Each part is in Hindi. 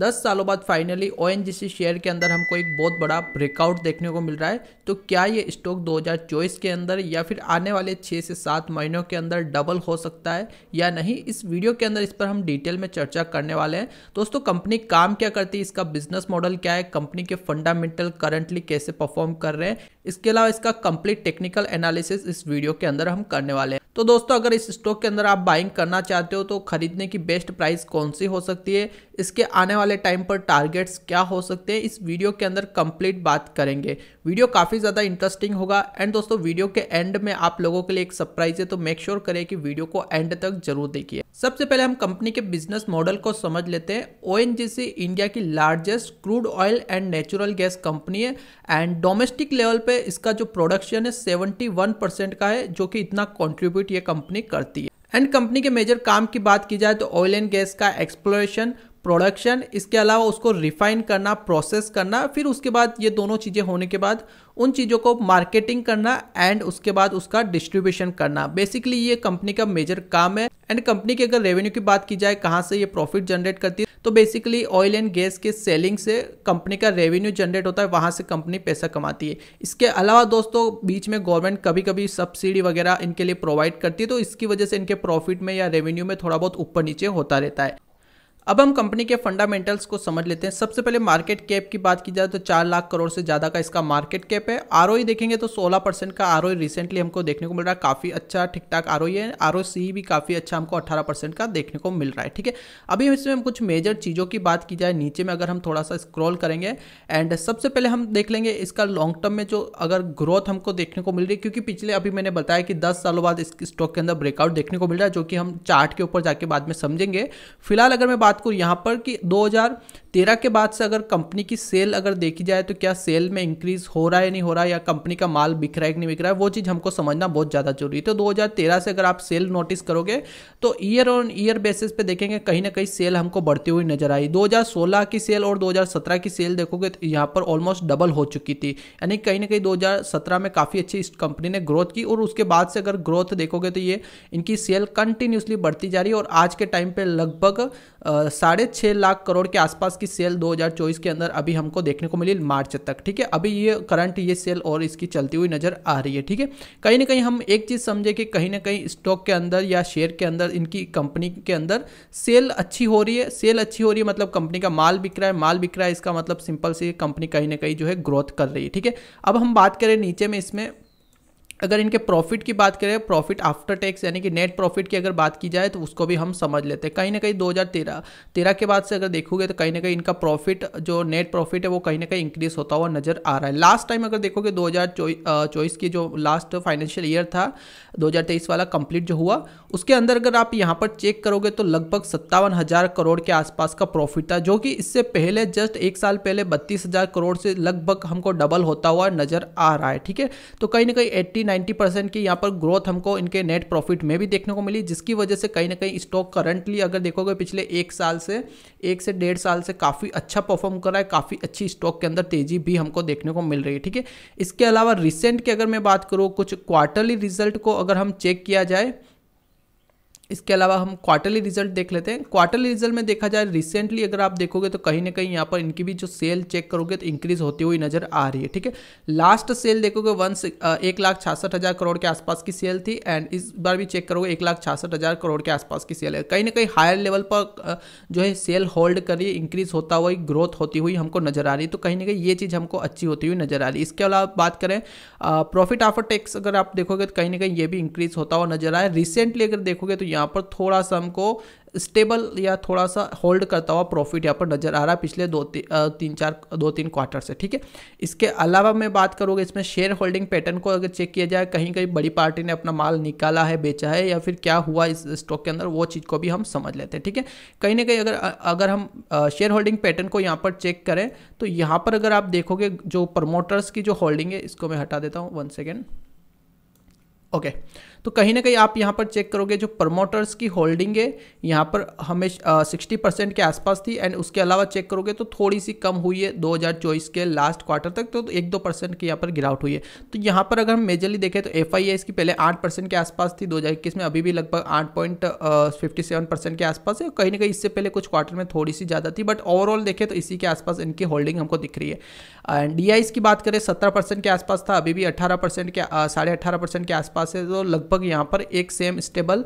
10 सालों बाद फाइनली ओएनजीसी शेयर के अंदर हमको एक बहुत बड़ा ब्रेकआउट देखने को मिल रहा है। तो क्या ये स्टॉक 2024 के अंदर या फिर आने वाले 6 से 7 महीनों के अंदर डबल हो सकता है या नहीं, इस वीडियो के अंदर इस पर हम डिटेल में चर्चा करने वाले हैं। दोस्तों, कंपनी काम क्या करती है, इसका बिजनेस मॉडल क्या है, कंपनी के फंडामेंटल करंटली कैसे परफॉर्म कर रहे हैं, इसके अलावा इसका कंप्लीट टेक्निकल एनालिसिस इस वीडियो के अंदर हम करने वाले हैं। तो दोस्तों, अगर इस स्टॉक के अंदर आप बाइंग करना चाहते हो तो खरीदने की बेस्ट प्राइस कौन सी हो सकती है, इसके आने वाले टाइम पर टारगेट्स क्या हो सकते हैं, इस वीडियो के अंदर कंप्लीट बात करेंगे। वीडियो काफ़ी ज़्यादा इंटरेस्टिंग होगा। एंड दोस्तों, वीडियो के एंड में आप लोगों के लिए एक सरप्राइज है, तो मेक श्योर करें कि वीडियो को एंड तक जरूर देखिए। सबसे पहले हम कंपनी के बिजनेस मॉडल को समझ लेते हैं। ओएनजीसी इंडिया की largest crude oil and natural gas company है एंड डोमेस्टिक लेवल पे इसका जो प्रोडक्शन है 71% का है, जो कि इतना कॉन्ट्रीब्यूट ये कंपनी करती है। एंड कंपनी के मेजर काम की बात की जाए तो ऑयल एंड गैस का एक्सप्लोरेशन, प्रोडक्शन, इसके अलावा उसको रिफाइन करना, प्रोसेस करना, फिर उसके बाद ये दोनों चीज़ें होने के बाद उन चीज़ों को मार्केटिंग करना एंड उसके बाद उसका डिस्ट्रीब्यूशन करना। बेसिकली ये कंपनी का मेजर काम है। एंड कंपनी के अगर रेवेन्यू की बात की जाए, कहाँ से ये प्रॉफिट जनरेट करती है, तो बेसिकली ऑयल एंड गैस के सेलिंग से कंपनी का रेवेन्यू जनरेट होता है, वहाँ से कंपनी पैसा कमाती है। इसके अलावा दोस्तों, बीच में गवर्नमेंट कभी कभी सब्सिडी वगैरह इनके लिए प्रोवाइड करती है, तो इसकी वजह से इनके प्रॉफिट में या रेवेन्यू में थोड़ा बहुत ऊपर नीचे होता रहता है। अब हम कंपनी के फंडामेंटल्स को समझ लेते हैं। सबसे पहले मार्केट कैप की बात की जाए तो 4 लाख करोड़ से ज़्यादा का इसका मार्केट कैप है। आरओई देखेंगे तो 16% का आरओई रिसेंटली हमको देखने को मिल रहा है, काफ़ी अच्छा ठीक ठाक आरओई है। आरओसी भी काफ़ी अच्छा हमको 18% का देखने को मिल रहा है। ठीक है, अभी इसमें हम कुछ मेजर चीज़ों की बात की जाए, नीचे में अगर हम थोड़ा सा स्क्रॉल करेंगे एंड सबसे पहले हम देख लेंगे इसका लॉन्ग टर्म में जो अगर ग्रोथ हमको देखने को मिल रही है, क्योंकि पिछले अभी मैंने बताया कि 10 सालों बाद इस स्टॉक के अंदर ब्रेकआउट देखने को मिल रहा है, जो कि हम चार्ट के ऊपर जाके बाद में समझेंगे। फिलहाल अगर मैं को यहां पर कि 2013 के बाद से अगर कंपनी की सेल अगर देखी जाए तो क्या सेल में इंक्रीज हो रहा है नहीं हो रहा है, या कंपनी का माल बिक रहा है कि नहीं बिक रहा है, वो चीज हमको समझना बहुत ज्यादा जरूरी है। तो 2013 से अगर आप सेल नोटिस करोगे तो ईयर ऑन ईयर बेसिस पे देखेंगे कहीं ना कहीं सेल हमको बढ़ती हुई नजर आई। 2016 की सेल और 2017 की सेल देखोगे तो यहाँ पर ऑलमोस्ट डबल हो चुकी थी, यानी कहीं ना कहीं 2017 में काफी अच्छी इस कंपनी ने ग्रोथ की और उसके बाद से अगर ग्रोथ देखोगे तो ये इनकी सेल कंटिन्यूसली बढ़ती जा रही है और आज के टाइम पर लगभग 6.5 लाख करोड़ के आसपास की सेल 2024 के अंदर अभी हमको देखने को मिली मार्च तक। ठीक है, अभी ये करंट ये सेल और इसकी चलती हुई नज़र आ रही है। ठीक है, कहीं ना कहीं हम एक चीज़ समझे कि कहीं ना कहीं स्टॉक के अंदर या शेयर के अंदर इनकी कंपनी के अंदर सेल अच्छी हो रही है। सेल अच्छी हो रही है मतलब कंपनी का माल बिक रहा है, माल बिक रहा है इसका मतलब सिंपल सी कंपनी कहीं ना कहीं जो है ग्रोथ कर रही है। ठीक है, अब हम बात करें नीचे में इसमें अगर इनके प्रॉफिट की बात करें, प्रॉफिट आफ्टर टैक्स यानी कि नेट प्रॉफिट की अगर बात की जाए तो उसको भी हम समझ लेते हैं। कहीं ना कहीं 2013 के बाद से अगर देखोगे तो कहीं ना कहीं इनका प्रॉफिट जो नेट प्रॉफिट है वो कहीं ना कहीं इंक्रीज होता हुआ नजर आ रहा है। लास्ट टाइम अगर देखोगे 2024 की जो लास्ट फाइनेंशियल ईयर था 2023 वाला कंप्लीट जो हुआ, उसके अंदर अगर आप यहाँ पर चेक करोगे तो लगभग 57,000 करोड़ के आसपास का प्रॉफिट था, जो कि इससे पहले जस्ट एक साल पहले 32,000 करोड़ से लगभग हमको डबल होता हुआ नजर आ रहा है। ठीक है, तो कहीं ना कहीं 90% की यहाँ पर ग्रोथ हमको इनके नेट प्रॉफिट में भी देखने को मिली, जिसकी वजह से कहीं ना कहीं स्टॉक करंटली अगर देखोगे पिछले एक से डेढ़ साल से काफ़ी अच्छा परफॉर्म कर रहा है। काफ़ी अच्छी स्टॉक के अंदर तेजी भी हमको देखने को मिल रही है। ठीक है, इसके अलावा रिसेंट की अगर मैं बात करूँ, कुछ क्वार्टरली रिजल्ट को अगर हम चेक किया जाए, इसके अलावा हम क्वार्टरली रिजल्ट देख लेते हैं। क्वार्टरली रिजल्ट में देखा जाए रिसेंटली अगर आप देखोगे तो कहीं ना कहीं यहाँ पर इनकी भी जो सेल चेक करोगे तो इंक्रीज होती हुई नजर आ रही है। ठीक है, लास्ट सेल देखोगे 1,66,000 करोड़ के आसपास की सेल थी एंड इस बार भी चेक करोगे 1,66,000 करोड़ के आसपास की सेल है। कहीं ना कहीं हायर लेवल पर जो है सेल होल्ड करिए, इंक्रीज होता हुआ ग्रोथ होती हुई हमको नजर आ रही है, तो कहीं ना कहीं ये चीज़ हमको अच्छी होती हुई नजर आ रही है। इसके अलावा बात करें प्रॉफिट आफ्टर टैक्स अगर आप देखोगे तो कहीं ना कहीं ये भी इंक्रीज होता हुआ नजर आया। रिसेंटली अगर देखोगे तो यहाँ पर थोड़ा सा हमको स्टेबल या थोड़ा सा होल्ड करता हुआ प्रॉफिट यहाँ पर नजर आ रहा है पिछले दो तीन क्वार्टर से। ठीक है, इसके अलावा मैं बात करूँगा इसमें शेयर होल्डिंग पैटर्न को अगर चेक किया जाए, कहीं कहीं बड़ी पार्टी ने अपना माल निकाला है, बेचा है, या फिर क्या हुआ इस स्टॉक के अंदर, वो चीज़ को भी हम समझ लेते हैं। ठीक है, कहीं ना कहीं अगर हम शेयर होल्डिंग पैटर्न को यहाँ पर चेक करें तो यहाँ पर अगर आप देखोगे जो प्रमोटर्स की जो होल्डिंग है, इसको मैं हटा देता हूँ 1 सेकेंड। ओके, तो कहीं ना कहीं आप यहाँ पर चेक करोगे जो प्रमोटर्स की होल्डिंग है यहाँ पर हमेशा 60% के आसपास थी एंड उसके अलावा चेक करोगे तो थोड़ी सी कम हुई है 2024 के लास्ट क्वार्टर तक, तो 1-2% की यहाँ पर गिरावट हुई है। तो यहाँ पर अगर हम मेजरली देखें तो FIIs की पहले 8% के आसपास थी 2021 में, अभी भी लगभग 8.57% के आसपास है। कहीं ना कहीं इससे पहले कुछ क्वार्टर में थोड़ी सी ज़्यादा थी, बट ओवरऑल देखें तो इसी के आसपास इनकी होल्डिंग हमको दिख रही है। एंड DIs की बात करें 17% के आसपास था, अभी भी 18% के 18.5% के आसपास है, तो लगभग यहाँ पर एक सेम स्टेबल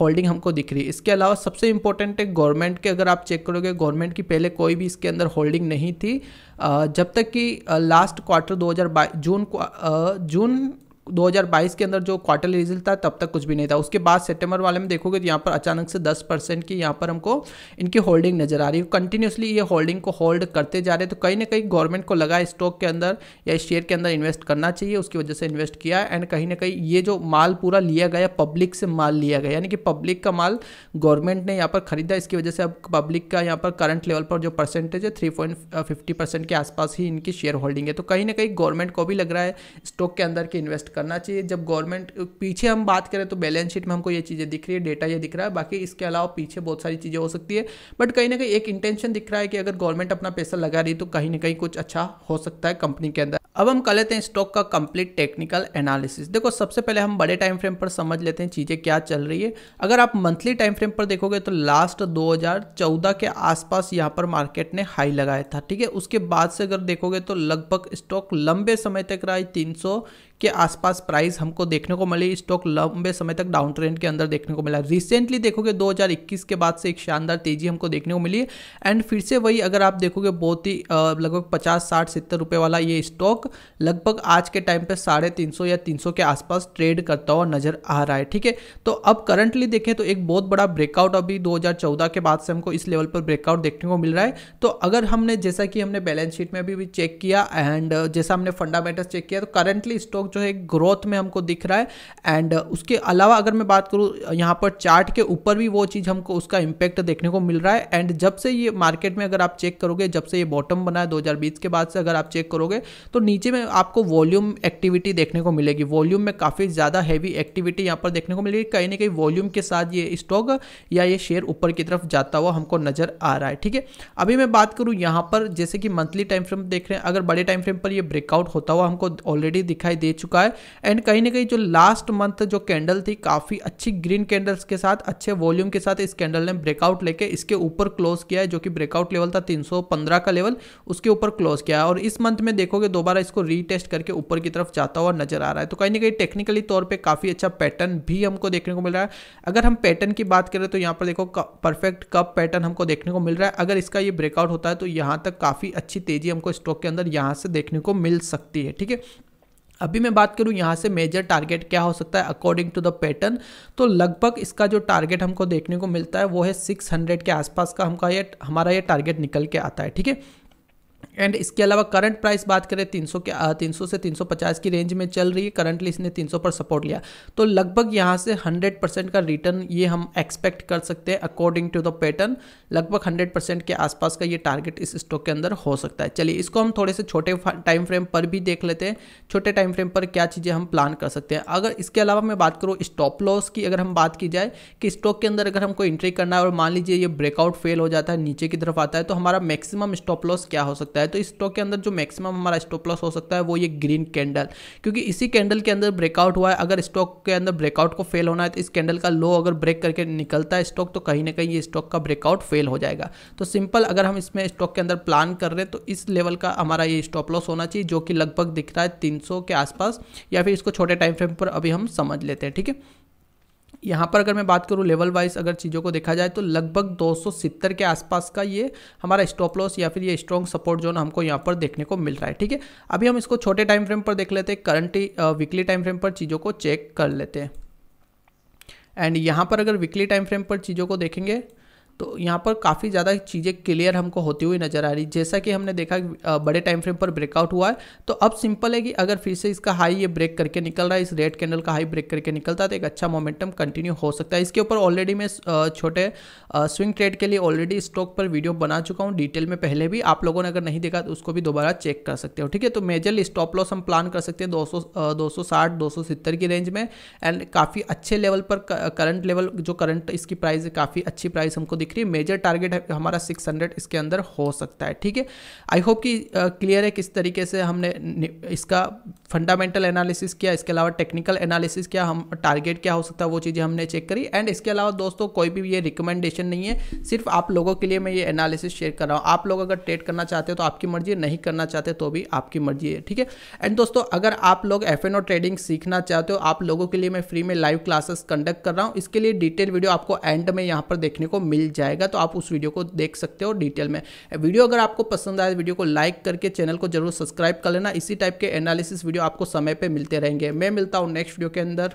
होल्डिंग हमको दिख रही है। इसके अलावा सबसे इंपॉर्टेंट है गवर्नमेंट के, अगर आप चेक करोगे गवर्नमेंट की पहले कोई भी इसके अंदर होल्डिंग नहीं थी जब तक कि लास्ट क्वार्टर 2022 जून 2022 के अंदर जो क्वार्टरली रिजल्ट था तब तक कुछ भी नहीं था। उसके बाद सितंबर वाले में देखोगे तो यहाँ पर अचानक से 10% की यहाँ पर हमको इनकी होल्डिंग नजर आ रही है। कंटिन्यूसली ये होल्डिंग को होल्ड करते जा रहे हैं, तो कहीं ना कहीं गवर्नमेंट को लगा स्टॉक के अंदर या शेयर के अंदर इन्वेस्ट करना चाहिए, उसकी वजह से इन्वेस्ट किया। एंड कहीं ना कहीं ये जो माल पूरा लिया गया पब्लिक से माल लिया गया, यानी कि पब्लिक का माल गवर्नमेंट ने यहाँ पर खरीदा, इसकी वजह से अब पब्लिक का यहाँ पर करंट लेवल पर जो परसेंटेज है 3.50% के आसपास ही इनकी शेयर होल्डिंग है। तो कहीं ना कहीं गवर्नमेंट को भी लग रहा है स्टॉक के अंदर कि इन्वेस्ट करना चाहिए। जब गवर्नमेंट पीछे हम बात करें तो बैलेंस शीट में हमको ये चीज़ें दिख रही है, डेटा ये दिख रहा है, बाकी इसके अलावा पीछे बहुत सारी चीज़ें हो सकती है, बट कहीं ना कहीं एक इंटेंशन दिख रहा है कि अगर गवर्नमेंट अपना पैसा लगा रही है तो कहीं ना कहीं कुछ अच्छा हो सकता है कंपनी के अंदर। अब हम कर लेते हैं स्टॉक का कंप्लीट टेक्निकल एनालिसिस। देखो सबसे पहले हम बड़े टाइम फ्रेम पर समझ लेते हैं चीज़ें क्या चल रही है। अगर आप मंथली टाइम फ्रेम पर देखोगे तो लास्ट 2014 के आसपास यहाँ पर मार्केट ने हाई लगाया था, ठीक है। उसके बाद से अगर देखोगे तो लगभग स्टॉक लंबे समय तक रहा 300 के आसपास प्राइस हमको देखने को मिली, स्टॉक लंबे समय तक डाउन ट्रेंड के अंदर देखने को मिला। रिसेंटली देखोगे 2021 के बाद से एक शानदार तेजी हमको देखने को मिली है एंड फिर से वही अगर आप देखोगे बहुत ही लगभग 50-60-70 रुपये वाला ये स्टॉक लगभग आज के टाइम पे 350 या 300 के आसपास ट्रेड करता हुआ नजर आ रहा है, ठीक है। तो अब करंटली देखें तो एक बहुत बड़ा ब्रेकआउट अभी 2014 के बाद से हमको इस लेवल पर ब्रेकआउट देखने को मिल रहा है। तो अगर हमने जैसा कि हमने बैलेंस शीट में भी चेक किया एंड जैसा हमने फंडामेंटल्स चेक किया तो करंटली स्टॉक जो है ग्रोथ में हमको दिख रहा है। एंड उसके अलावा अगर मैं बात करूँ यहाँ पर चार्ट के ऊपर भी वो चीज़ हमको उसका इम्पैक्ट देखने को मिल रहा है। एंड जब से ये मार्केट में अगर आप चेक करोगे, जब से ये बॉटम बना है 2020 के बाद से अगर आप चेक करोगे तो नीचे में आपको वॉल्यूम एक्टिविटी देखने को मिलेगी, वॉल्यूम में काफ़ी ज़्यादा हैवी एक्टिविटी यहाँ पर देखने को मिलेगी। कहीं ना कहीं वॉल्यूम के साथ ये स्टॉक या ये शेयर ऊपर की तरफ जाता हुआ हमको नजर आ रहा है, ठीक है। अभी मैं बात करूँ यहाँ पर जैसे कि मंथली टाइम फ्रेम देख रहे हैं, अगर बड़े टाइम फ्रेम पर यह ब्रेकआउट होता हुआ हमको ऑलरेडी दिखाई दे चुका है एंड कहीं ना कहीं जो लास्ट मंथ जो कैंडल थी काफी अच्छी ग्रीन कैंडल्स के साथ अच्छे वॉल्यूम के साथ इस कैंडल ने ब्रेकआउट लेके इसके ऊपर क्लोज किया है, जो कि ब्रेकआउट लेवल था 315 का लेवल, उसके ऊपर क्लोज किया है। और इस मंथ में देखोगे दोबारा इसको रीटेस्ट करके ऊपर की तरफ जाता हुआ नजर आ रहा है। तो कहीं ना कहीं टेक्निकली तौर पर काफी अच्छा पैटर्न भी हमको देखने को मिल रहा है। अगर हम पैटर्न की बात करें तो यहाँ पर देखो परफेक्ट कप पैटर्न हमको देखने को मिल रहा है। अगर इसका ये ब्रेकआउट होता है तो यहाँ तक काफी अच्छी तेजी हमको स्टॉक के अंदर यहाँ से देखने को मिल सकती है, ठीक है। अभी मैं बात करूं यहाँ से मेजर टारगेट क्या हो सकता है अकॉर्डिंग टू द पैटर्न, तो लगभग इसका जो टारगेट हमको देखने को मिलता है वो है 600 के आसपास का हमका ये हमारा ये टारगेट निकल के आता है, ठीक है। एंड इसके अलावा करंट प्राइस बात करें 300 से 350 की रेंज में चल रही है, करंटली इसने 300 पर सपोर्ट लिया, तो लगभग यहाँ से 100% का रिटर्न ये हम एक्सपेक्ट कर सकते हैं अकॉर्डिंग टू द पैटर्न। लगभग 100% के आसपास का ये टारगेट इस स्टॉक के अंदर हो सकता है। चलिए इसको हम थोड़े से छोटे टाइम फ्रेम पर भी देख लेते हैं, छोटे टाइम फ्रेम पर क्या चीज़ें हम प्लान कर सकते हैं। अगर इसके अलावा मैं बात करूँ स्टॉप लॉस की, अगर हम बात की जाए कि स्टॉक के अंदर अगर हमको एंट्री करना है और मान लीजिए ये ब्रेकआउट फेल हो जाता है, नीचे की तरफ आता है, तो हमारा मैक्सिमम स्टॉप लॉस क्या हो सकता है। तो इस स्टॉक के अंदर जो मैक्सिमम हमारा स्टॉप लॉस हो सकता है वो ये ग्रीन कैंडल, क्योंकि इसी कैंडल के अंदर ब्रेकआउट हुआ है। अगर स्टॉक के अंदर ब्रेकआउट को फेल होना है तो इस कैंडल का लो अगर ब्रेक करके निकलता है स्टॉक, तो कहीं ना कहीं ये स्टॉक का ब्रेकआउट फेल हो जाएगा। तो सिंपल अगर हम इसमें स्टॉक के अंदर प्लान कर रहे हैं तो इस लेवल का हमारा ये स्टॉप लॉस होना चाहिए, जो कि लगभग दिख रहा है 300 के आसपास, या फिर इसको छोटे टाइम फ्रेम पर अभी हम समझ लेते हैं, ठीक है। यहाँ पर अगर मैं बात करूँ लेवल वाइज अगर चीज़ों को देखा जाए तो लगभग 270 के आसपास का ये हमारा स्टॉप लॉस या फिर ये स्ट्रॉन्ग सपोर्ट जोन हमको यहाँ पर देखने को मिल रहा है, ठीक है। अभी हम इसको छोटे टाइम फ्रेम पर देख लेते हैं, करंट वीकली टाइम फ्रेम पर चीज़ों को चेक कर लेते हैं। एंड यहाँ पर अगर वीकली टाइम फ्रेम पर चीज़ों को देखेंगे तो यहाँ पर काफ़ी ज़्यादा चीज़ें क्लियर हमको होती हुई नज़र आ रही। जैसा कि हमने देखा बड़े टाइम फ्रेम पर ब्रेकआउट हुआ है, तो अब सिंपल है कि अगर फिर से इसका हाई ये ब्रेक करके निकल रहा है, इस रेड कैंडल का हाई ब्रेक करके निकलता है, तो एक अच्छा मोमेंटम कंटिन्यू हो सकता है। इसके ऊपर ऑलरेडी मैं छोटे स्विंग ट्रेड के लिए ऑलरेडी स्टॉक पर वीडियो बना चुका हूँ डिटेल में पहले भी, आप लोगों ने अगर नहीं देखा तो उसको भी दोबारा चेक कर सकते हो। ठीक है, तो मेजर स्टॉप लॉस हम प्लान कर सकते हैं 260-270 की रेंज में, एंड काफ़ी अच्छे लेवल पर करंट लेवल जो करंट इसकी प्राइस है काफ़ी अच्छी प्राइस हमको दिख रही है। मेजर टारगेट हमारा 600 इसके अंदर हो सकता है। ठीक है, आई होप कि क्लियर है किस तरीके से हमने इसका फंडामेंटल एनालिसिस किया, इसके अलावा टेक्निकल एनालिसिस किया, हम टारगेट क्या हो सकता है वो चीज़ें हमने चेक करी। एंड इसके अलावा दोस्तों कोई भी ये रिकमेंडेशन नहीं है, सिर्फ आप लोगों के लिए मैं ये एनालिसिस शेयर कर रहा हूँ। आप लोग अगर ट्रेड करना चाहते हो तो आपकी मर्जी, नहीं करना चाहते तो भी आपकी मर्जी है। ठीक है, एंड दोस्तों अगर आप लोग FNO ट्रेडिंग सीखना चाहते हो, आप लोगों के लिए मैं फ्री में लाइव क्लासेस कंडक्ट कर रहा हूँ। इसके लिए डिटेल वीडियो आपको एंड में यहाँ पर देखने को मिल जाएगा, तो आप उस वीडियो को देख सकते हो डिटेल में। वीडियो अगर आपको पसंद आए वीडियो को लाइक करके चैनल को जरूर सब्सक्राइब कर लेना। इसी टाइप के एनालिसिस वीडियो आपको समय पे मिलते रहेंगे। मैं मिलता हूँ नेक्स्ट वीडियो के अंदर।